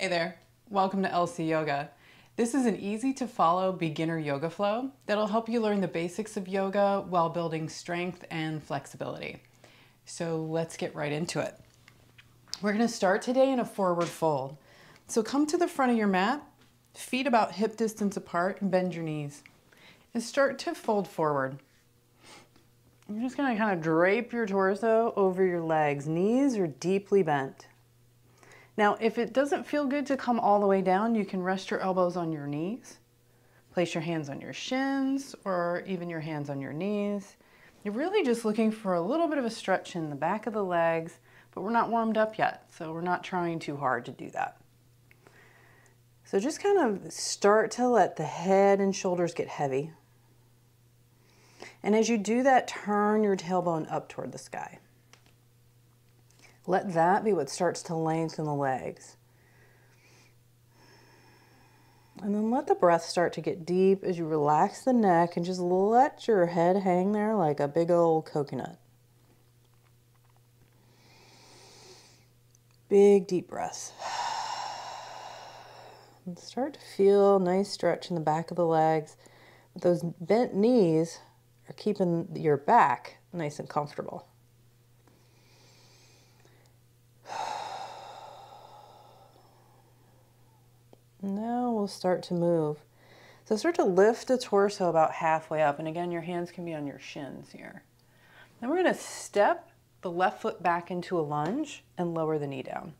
Hey there, welcome to LSea Yoga. This is an easy to follow beginner yoga flow that'll help you learn the basics of yoga while building strength and flexibility. So let's get right into it. We're gonna start today in a forward fold. So come to the front of your mat, feet about hip distance apart, and bend your knees. And start to fold forward. You're just gonna kind of drape your torso over your legs. Knees are deeply bent. Now, if it doesn't feel good to come all the way down, you can rest your elbows on your knees. Place your hands on your shins or even your hands on your knees. You're really just looking for a little bit of a stretch in the back of the legs, but we're not warmed up yet, so we're not trying too hard to do that. So just kind of start to let the head and shoulders get heavy. And as you do that, turn your tailbone up toward the sky. Let that be what starts to lengthen the legs. And then let the breath start to get deep as you relax the neck and just let your head hang there like a big old coconut. Big deep breaths. And start to feel a nice stretch in the back of the legs. But those bent knees are keeping your back nice and comfortable. Now we'll start to move. So start to lift the torso about halfway up. And again, your hands can be on your shins here. Then we're going to step the left foot back into a lunge and lower the knee down.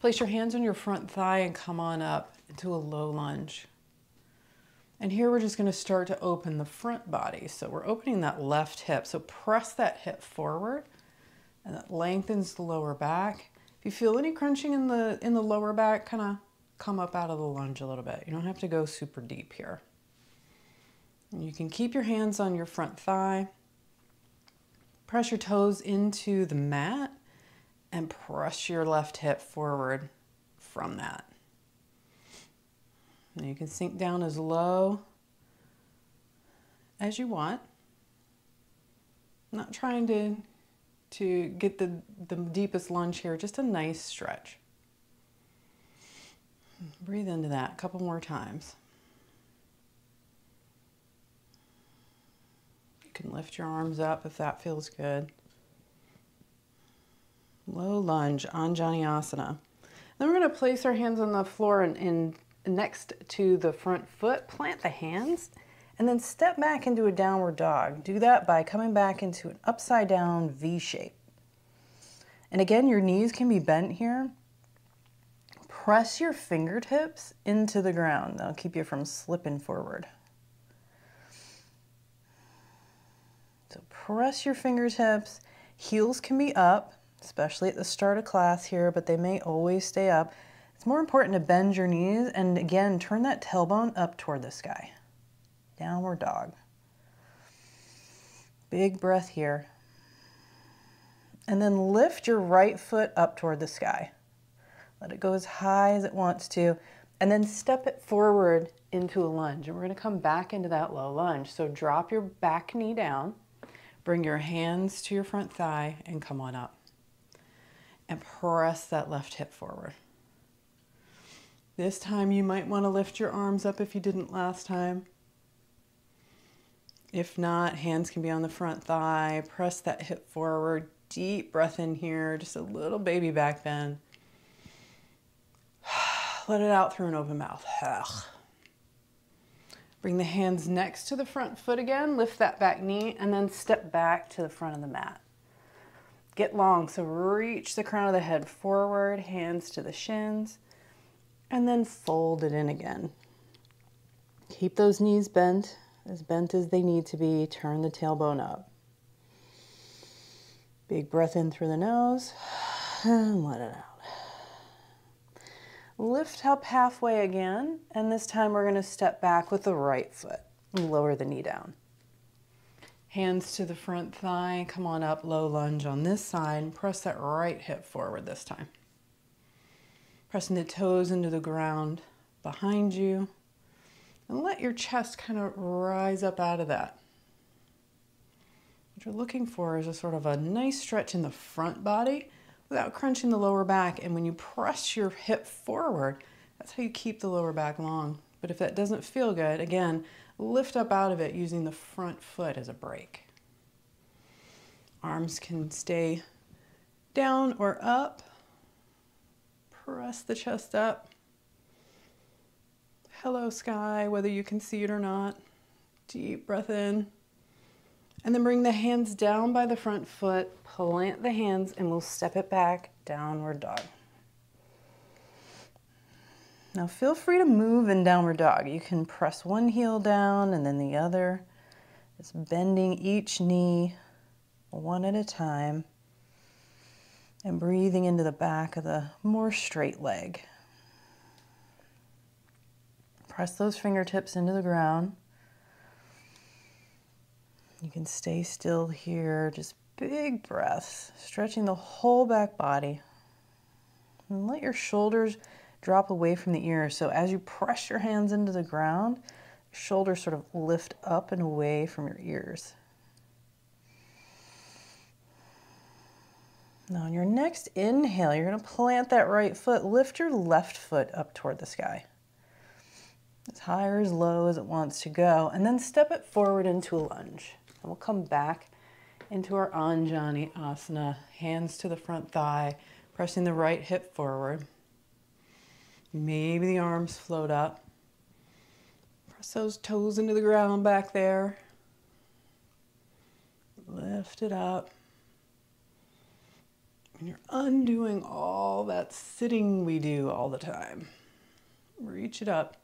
Place your hands on your front thigh and come on up into a low lunge. And here we're just going to start to open the front body. So we're opening that left hip. So press that hip forward and that lengthens the lower back. If you feel any crunching in the lower back, kind of come up out of the lunge a little bit. You don't have to go super deep here. And you can keep your hands on your front thigh. Press your toes into the mat and press your left hip forward from that. And you can sink down as low as you want. I'm not trying to get the deepest lunge here, just a nice stretch. Breathe into that a couple more times. You can lift your arms up if that feels good. Low lunge, Anjaneyasana. Then we're going to place our hands on the floor and next to the front foot, plant the hands. And then step back into a downward dog. Do that by coming back into an upside down V shape. And again, your knees can be bent here. Press your fingertips into the ground. That'll keep you from slipping forward. So press your fingertips. Heels can be up, especially at the start of class here, but they may always stay up. It's more important to bend your knees and again, turn that tailbone up toward the sky. Downward dog. Big breath here. And then lift your right foot up toward the sky. Let it go as high as it wants to. And then step it forward into a lunge. And we're going to come back into that low lunge. So drop your back knee down. Bring your hands to your front thigh and come on up. And press that left hip forward. This time you might want to lift your arms up if you didn't last time. If not, hands can be on the front thigh. Press that hip forward. Deep breath in here. Just a little baby back bend. Let it out through an open mouth. Bring the hands next to the front foot again. Lift that back knee and then step back to the front of the mat. Get long. So reach the crown of the head forward. Hands to the shins. And then fold it in again. Keep those knees bent. As bent as they need to be, turn the tailbone up. Big breath in through the nose and let it out. Lift up halfway again, and this time we're going to step back with the right foot and lower the knee down. Hands to the front thigh, come on up, low lunge on this side. Press that right hip forward this time. Pressing the toes into the ground behind you. And let your chest kind of rise up out of that. What you're looking for is a sort of a nice stretch in the front body without crunching the lower back. And when you press your hip forward, that's how you keep the lower back long. But if that doesn't feel good, again, lift up out of it using the front foot as a brake. Arms can stay down or up. Press the chest up. Hello sky, whether you can see it or not. Deep breath in. And then bring the hands down by the front foot, plant the hands, and we'll step it back, downward dog. Now feel free to move in downward dog. You can press one heel down and then the other. Just bending each knee one at a time and breathing into the back of the more straight leg. Press those fingertips into the ground. You can stay still here, just big breaths, stretching the whole back body. And let your shoulders drop away from the ears. So as you press your hands into the ground, shoulders sort of lift up and away from your ears. Now on your next inhale, you're gonna plant that right foot, lift your left foot up toward the sky. As high or as low as it wants to go, and then step it forward into a lunge. And we'll come back into our Anjaneyasana, hands to the front thigh, pressing the right hip forward. Maybe the arms float up. Press those toes into the ground back there. Lift it up. And you're undoing all that sitting we do all the time. Reach it up.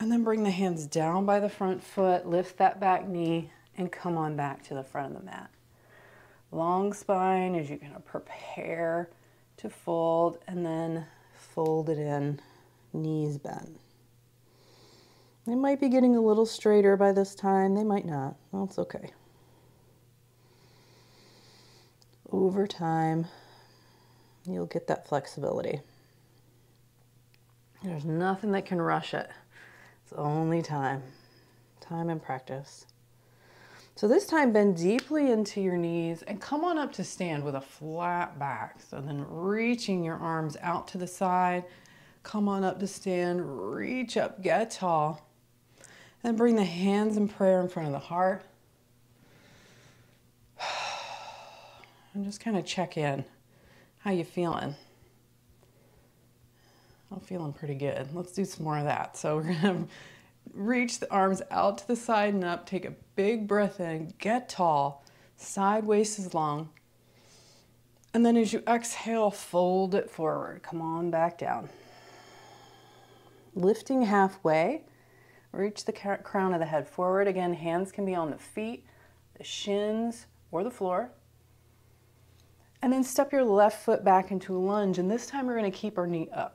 And then bring the hands down by the front foot, lift that back knee, and come on back to the front of the mat. Long spine as you're gonna prepare to fold, and then fold it in, knees bent. They might be getting a little straighter by this time, they might not, that's okay. Over time, you'll get that flexibility. There's nothing that can rush it. It's only time and practice. So this time, bend deeply into your knees and come on up to stand with a flat back. So then reaching your arms out to the side, come on up to stand, reach up, get tall. And bring the hands in prayer in front of the heart. And just kind of check in. How you feeling? I'm feeling pretty good. Let's do some more of that. So we're gonna reach the arms out to the side and up, take a big breath in, get tall, side waist is long, and then as you exhale, fold it forward, come on back down. Lifting halfway, reach the crown of the head forward. Again, hands can be on the feet, the shins, or the floor. And then step your left foot back into a lunge, and this time we're gonna keep our knee up.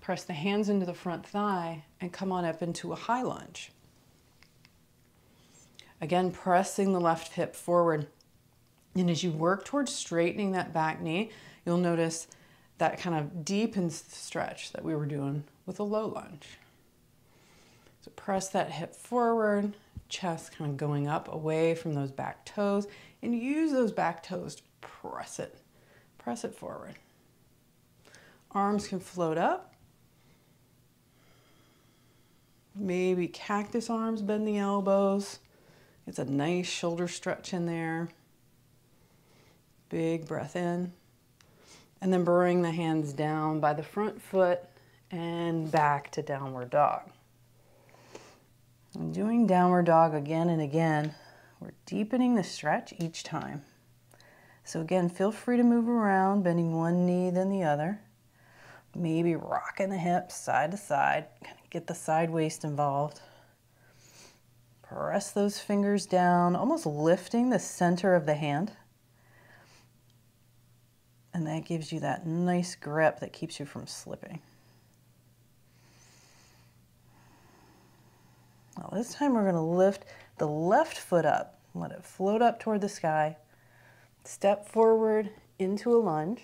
Press the hands into the front thigh and come on up into a high lunge. Again, pressing the left hip forward. And as you work towards straightening that back knee, you'll notice that kind of deepens the stretch that we were doing with a low lunge. So press that hip forward, chest kind of going up away from those back toes, and use those back toes to press it forward. Arms can float up. Maybe cactus arms, bend the elbows. It's a nice shoulder stretch in there. Big breath in. And then bring the hands down by the front foot and back to downward dog. And doing downward dog again and again. We're deepening the stretch each time. So again, feel free to move around, bending one knee, then the other. Maybe rocking the hips side to side, kind of get the side waist involved. Press those fingers down, almost lifting the center of the hand. And that gives you that nice grip that keeps you from slipping. Now this time we're gonna lift the left foot up, let it float up toward the sky. Step forward into a lunge.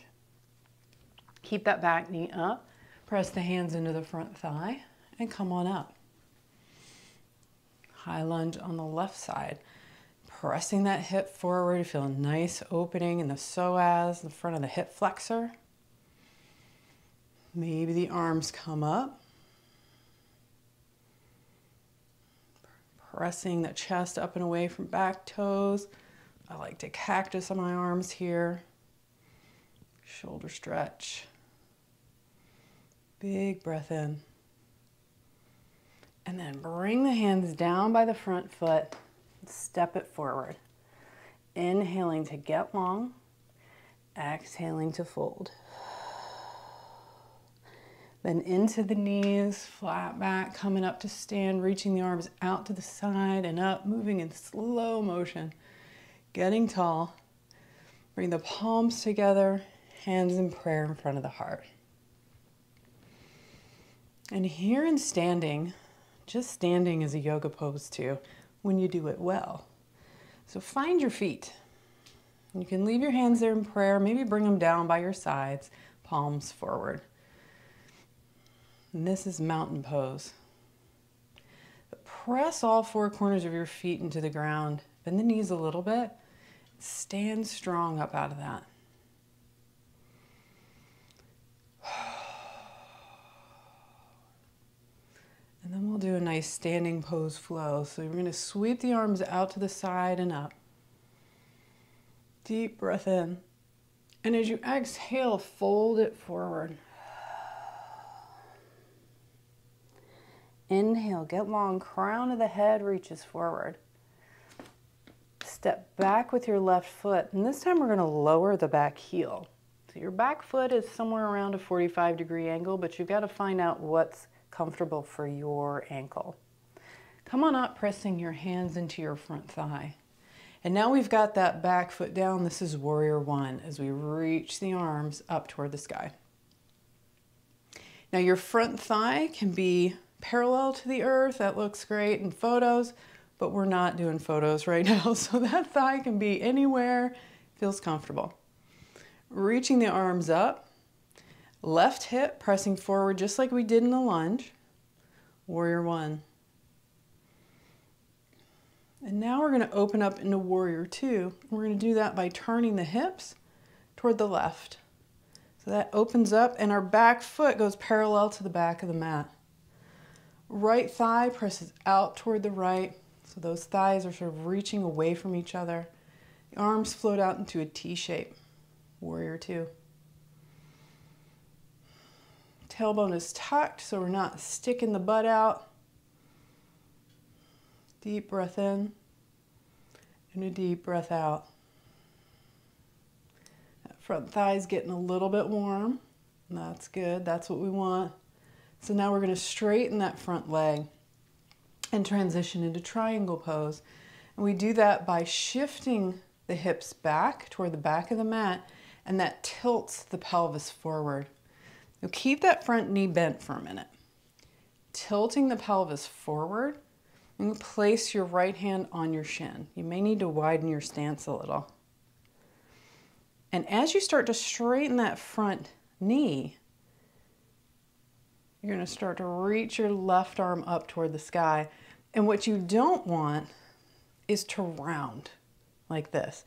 Keep that back knee up, press the hands into the front thigh, and come on up. High lunge on the left side. pressing that hip forward. You feel a nice opening in the psoas, the front of the hip flexor. Maybe the arms come up. Pressing the chest up and away from back toes. I like to cactus on my arms here. Shoulder stretch. Big breath in. And then bring the hands down by the front foot. Step it forward. Inhaling to get long. Exhaling to fold. Then into the knees, flat back, coming up to stand, reaching the arms out to the side and up, moving in slow motion, getting tall. Bring the palms together, hands in prayer in front of the heart. And here in standing, just standing is a yoga pose too, when you do it well. So find your feet. You can leave your hands there in prayer, maybe bring them down by your sides, palms forward. And this is mountain pose. But press all four corners of your feet into the ground, bend the knees a little bit, stand strong up out of that. And then we'll do a nice standing pose flow. So we're going to sweep the arms out to the side and up. Deep breath in. And as you exhale, fold it forward. Inhale, get long, crown of the head reaches forward. Step back with your left foot, and this time we're going to lower the back heel. So your back foot is somewhere around a 45-degree angle, but you've got to find out what's comfortable for your ankle. Come on up, pressing your hands into your front thigh. And now we've got that back foot down. This is warrior one as we reach the arms up toward the sky. Now your front thigh can be parallel to the earth, that looks great in photos, but we're not doing photos right now, so that thigh can be anywhere, feels comfortable. Reaching the arms up, left hip pressing forward just like we did in the lunge, warrior one. And now we're going to open up into warrior two. We're going to do that by turning the hips toward the left. So that opens up and our back foot goes parallel to the back of the mat. Right thigh presses out toward the right, so those thighs are sort of reaching away from each other. The arms float out into a T shape, warrior two. Tailbone is tucked, so we're not sticking the butt out. Deep breath in, and a deep breath out. That front thigh is getting a little bit warm. That's good, that's what we want. So now we're going to straighten that front leg and transition into triangle pose. And we do that by shifting the hips back toward the back of the mat, and that tilts the pelvis forward. Now keep that front knee bent for a minute. Tilting the pelvis forward, and place your right hand on your shin. You may need to widen your stance a little. And as you start to straighten that front knee, you're going to start to reach your left arm up toward the sky. And what you don't want is to round like this.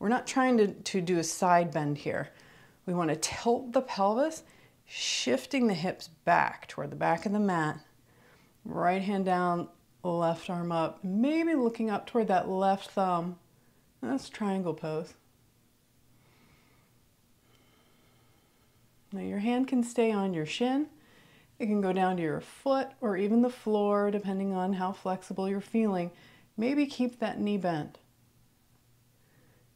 We're not trying to do a side bend here. We want to tilt the pelvis, shifting the hips back toward the back of the mat. Right hand down, left arm up, maybe looking up toward that left thumb. That's triangle pose. Now your hand can stay on your shin. It can go down to your foot or even the floor, depending on how flexible you're feeling. Maybe keep that knee bent.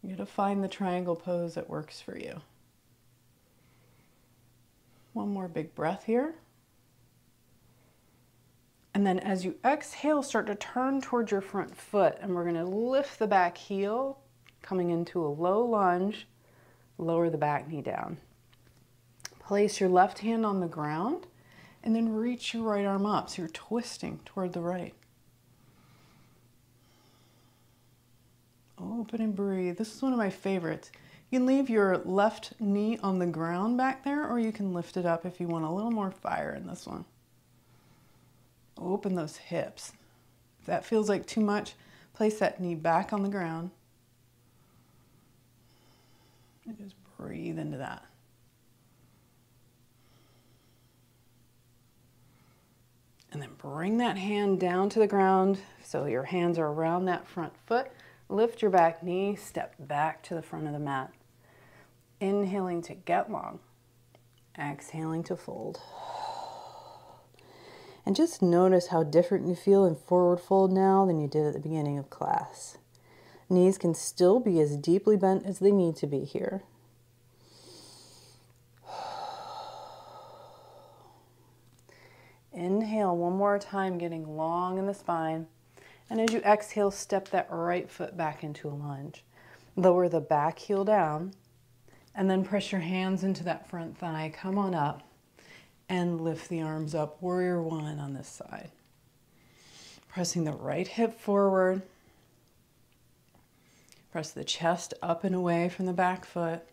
You're going to find the triangle pose that works for you. One more big breath here. And then as you exhale, start to turn towards your front foot. And we're going to lift the back heel, coming into a low lunge, lower the back knee down. Place your left hand on the ground. And then reach your right arm up, so you're twisting toward the right. Open and breathe. This is one of my favorites. You can leave your left knee on the ground back there, or you can lift it up if you want a little more fire in this one. Open those hips. If that feels like too much, Place that knee back on the ground. And just breathe into that. And then bring that hand down to the ground so your hands are around that front foot. Lift your back knee, step back to the front of the mat. Inhaling to get long. Exhaling to fold. And just notice how different you feel in forward fold now than you did at the beginning of class. Knees can still be as deeply bent as they need to be here. Inhale one more time, getting long in the spine. And as you exhale, step that right foot back into a lunge. Lower the back heel down, and then press your hands into that front thigh. Come on up. And lift the arms up, warrior one on this side. Pressing the right hip forward. Press the chest up and away from the back foot.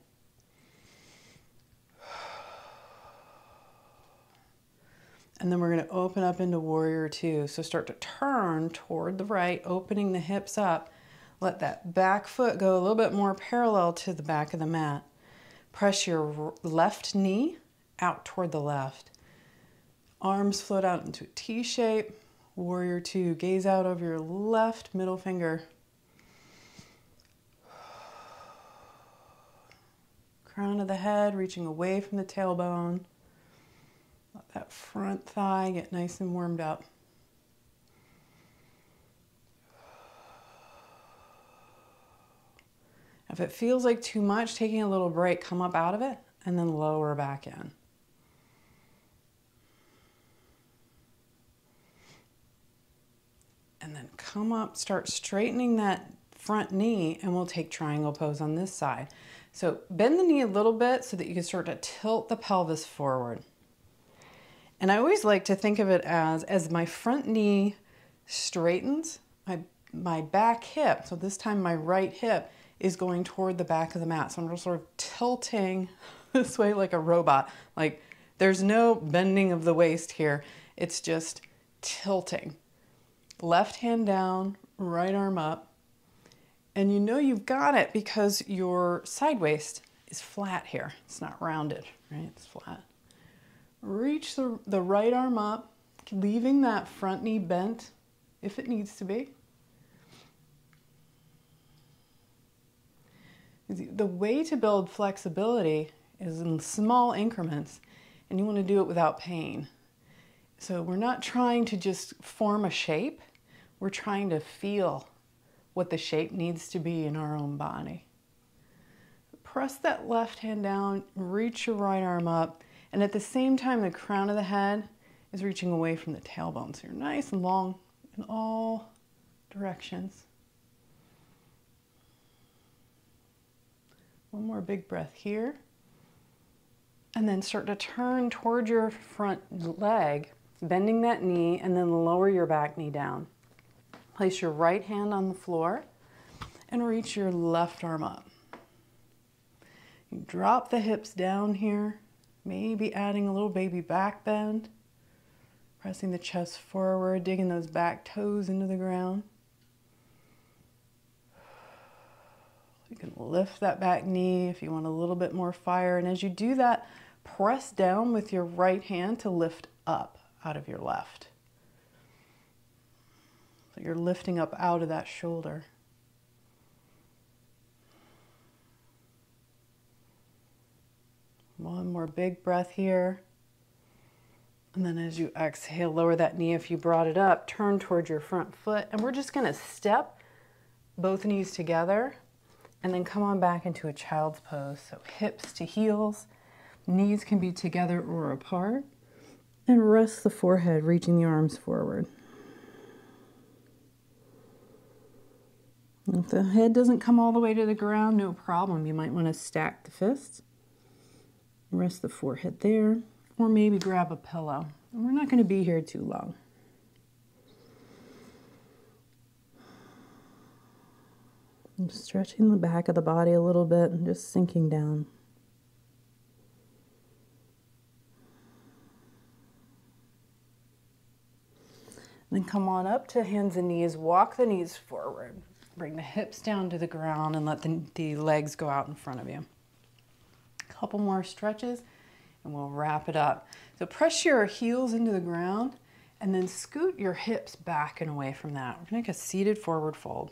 And then we're going to open up into warrior two. So start to turn toward the right, opening the hips up. Let that back foot go a little bit more parallel to the back of the mat. Press your left knee out toward the left. Arms float out into a T shape. Warrior two, gaze out over your left middle finger. Crown of the head, reaching away from the tailbone. Let that front thigh get nice and warmed up. If it feels like too much, taking a little break, come up out of it and then lower back in. And then come up, start straightening that front knee, and we'll take triangle pose on this side. So bend the knee a little bit so that you can start to tilt the pelvis forward. And I always like to think of it as my front knee straightens, my back hip, so this time my right hip is going toward the back of the mat. So I'm just sort of tilting this way like a robot. Like there's no bending of the waist here. It's just tilting. Left hand down, right arm up, and you know you've got it because your side waist is flat here. It's not rounded, right? It's flat. Reach the right arm up, leaving that front knee bent if it needs to be. The way to build flexibility is in small increments, and you want to do it without pain. So we're not trying to just form a shape. We're trying to feel what the shape needs to be in our own body. Press that left hand down, reach your right arm up, and at the same time the crown of the head is reaching away from the tailbone. So you're nice and long in all directions. One more big breath here. And then start to turn toward your front leg, bending that knee, and then lower your back knee down. Place your right hand on the floor and reach your left arm up. You drop the hips down here, maybe adding a little baby back bend, pressing the chest forward, digging those back toes into the ground. You can lift that back knee if you want a little bit more fire. And as you do that, press down with your right hand to lift up out of your left. So you're lifting up out of that shoulder. One more big breath here. And then as you exhale, lower that knee. If you brought it up, turn towards your front foot. And we're just going to step both knees together. And then come on back into a child's pose. So hips to heels, knees can be together or apart, and rest the forehead, reaching the arms forward. If the head doesn't come all the way to the ground, no problem. You might want to stack the fists, rest the forehead there, or maybe grab a pillow. We're not going to be here too long. I'm stretching the back of the body a little bit and just sinking down. Then come on up to hands and knees, walk the knees forward. Bring the hips down to the ground and let the legs go out in front of you. A couple more stretches and we'll wrap it up. So press your heels into the ground and then scoot your hips back and away from that. We're gonna make a seated forward fold.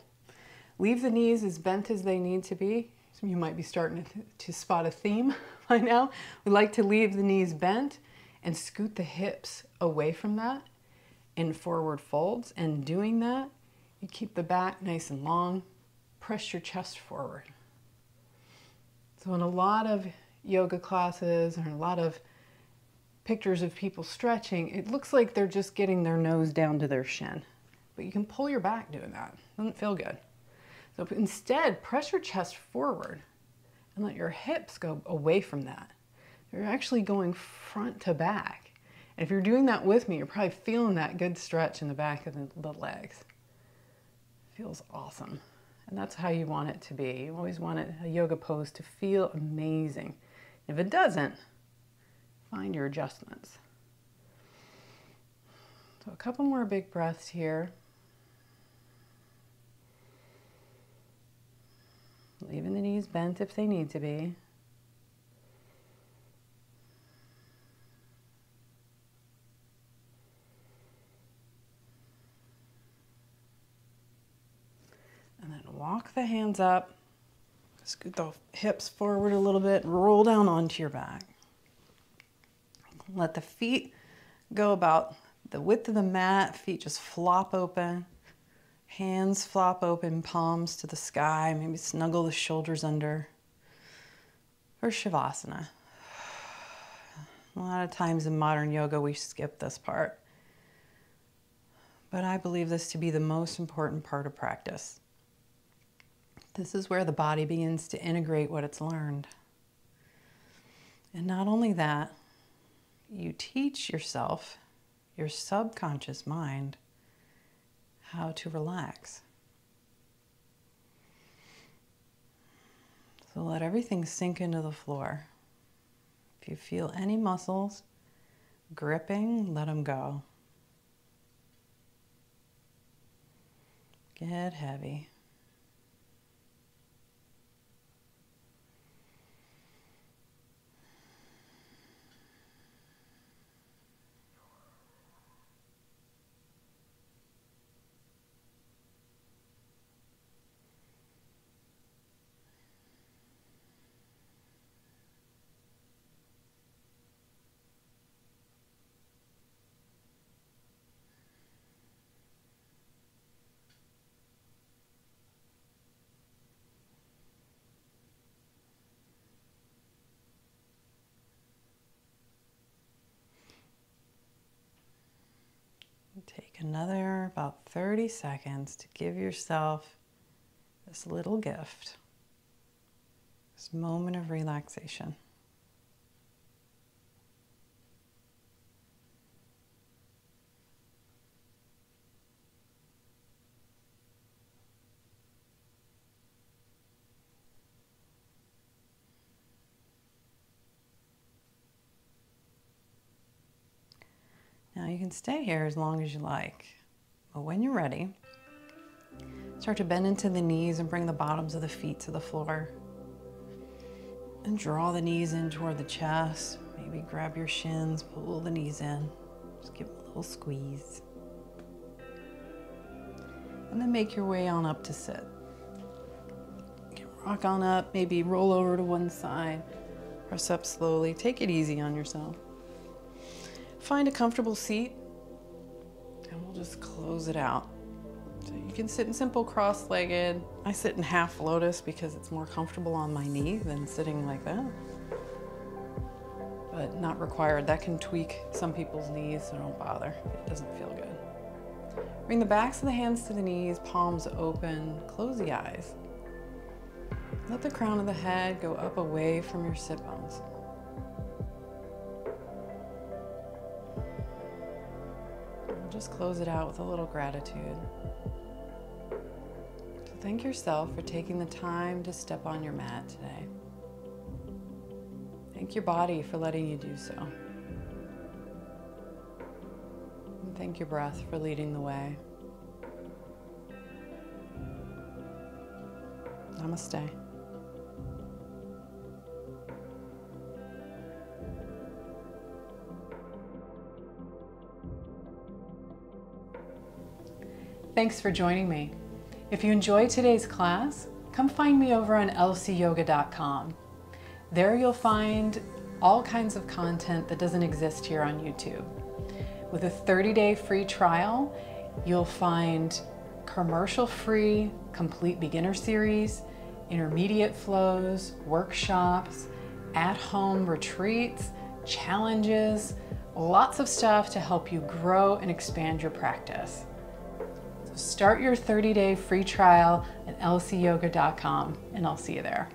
Leave the knees as bent as they need to be. So you might be starting to spot a theme by now. We like to leave the knees bent and scoot the hips away from that in forward folds. And doing that, you keep the back nice and long, press your chest forward. So in a lot of yoga classes or a lot of pictures of people stretching, it looks like they're just getting their nose down to their shin. But you can pull your back doing that. It doesn't feel good. So instead, press your chest forward and let your hips go away from that. You're actually going front to back. And if you're doing that with me, you're probably feeling that good stretch in the back of the legs. Feels awesome. And that's how you want it to be. You always want a yoga pose to feel amazing. If it doesn't, find your adjustments. So a couple more big breaths here. Leaving the knees bent if they need to be. Walk the hands up, scoot the hips forward a little bit, and roll down onto your back. Let the feet go about the width of the mat, feet just flop open, hands flop open, palms to the sky, maybe snuggle the shoulders under, or Shavasana. A lot of times in modern yoga we skip this part, but I believe this to be the most important part of practice. This is where the body begins to integrate what it's learned. And not only that, you teach yourself, your subconscious mind, how to relax. So let everything sink into the floor. If you feel any muscles gripping, let them go. Get heavy. Take another about 30 seconds to give yourself this little gift, this moment of relaxation. Now you can stay here as long as you like, but when you're ready, start to bend into the knees and bring the bottoms of the feet to the floor. And draw the knees in toward the chest. Maybe grab your shins, pull the knees in. Just give them a little squeeze. And then make your way on up to sit. You can rock on up, maybe roll over to one side, press up slowly, take it easy on yourself. Find a comfortable seat and we'll just close it out. So you can sit in simple cross-legged. I sit in half lotus because it's more comfortable on my knee than sitting like that, but not required. That can tweak some people's knees, so don't bother. It doesn't feel good. Bring the backs of the hands to the knees, palms open, close the eyes. Let the crown of the head go up away from your sit bones. Just close it out with a little gratitude. So thank yourself for taking the time to step on your mat today. Thank your body for letting you do so. And Thank your breath for leading the way. Namaste. Thanks for joining me. If you enjoyed today's class, come find me over on lseayoga.com. There you'll find all kinds of content that doesn't exist here on YouTube. With a 30-day free trial, you'll find commercial-free, complete beginner series, intermediate flows, workshops, at-home retreats, challenges, lots of stuff to help you grow and expand your practice. So start your 30-day free trial at lseayoga.com and I'll see you there.